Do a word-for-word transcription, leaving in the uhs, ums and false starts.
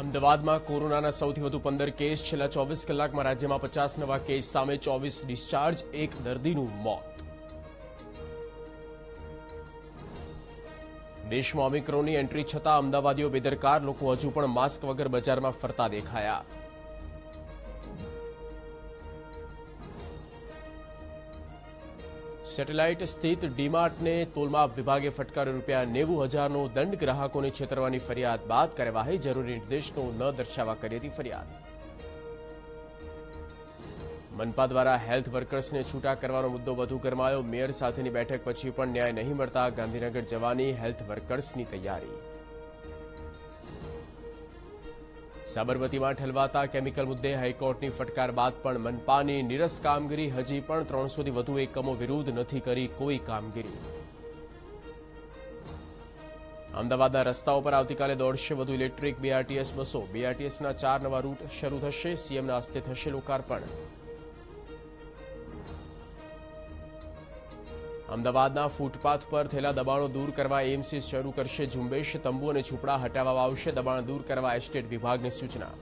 અમદાવાદમાં કોરોનાના સૌથી વધુ પંદર કેસ છેલ્લા ચોવીસ કલાકમાં રાજ્યમાં પચાસ નવા કેસ સામે ચોવીસ ડિસ્ચાર્જ એક દર્દીનું મોત દેશમાં ઓમિક્રોનની એન્ટ્રી છતાં અમદાવાદીઓ બેદરકાર લોકો હજુ પણ માસ્ક વગર બજારમાં ફરતા દેખાયા સેટેલાઇટ સ્થિત ડીમાર્ટને તોલમાપ વિભાગે ફટકાર્યો રૂપિયા નેવું હજારનો દંડ ગ્રાહકોને છેતરવાની ફરિયાદ બાદ કાર્યવાહી જરૂરી નિર્દેશનો ન દર્શાવવા કરી હતી ફરિયાદ મનપા દ્વારા હેલ્થ વર્કર્સને છૂટા કરવાનો મુદ્દો વધુ ગરમાયો મેયર સાથેની બેઠક પછી પણ ન્યાય નહીં મળતા ગાંધીનગર જવાની હેલ્થ વર્કર્સની તૈયારી સાબરમતીમાં ઠલવાતા કેમિકલ મુદ્દે હાઈકોર્ટની ફટકાર બાદ પણ મનપાની નીરસ કામગીરી હજી પણ ત્રણસોથી વધુ એકમો વિરુદ્ધ નથી કરી કોઈ કામગીરી અમદાવાદના રસ્તાઓ પર આવતીકાલે દોઢસો વધુ ઇલેક્ટ્રિક બીઆરટીએસ બસો બીઆરટીએસના ચાર નવા રૂટ શરૂ થશે સીએમના હસ્તે થશે લોકાર્પણ અમદાવાદના ફૂટપાથ પર થયેલા દબાણો દૂર કરવા એમસી શરૂ કરશે ઝુંબેશ તંબુ અને ઝૂંપડા હટાવવામાં આવશે દબાણ દૂર કરવા એસ્ટેટ વિભાગને સૂચના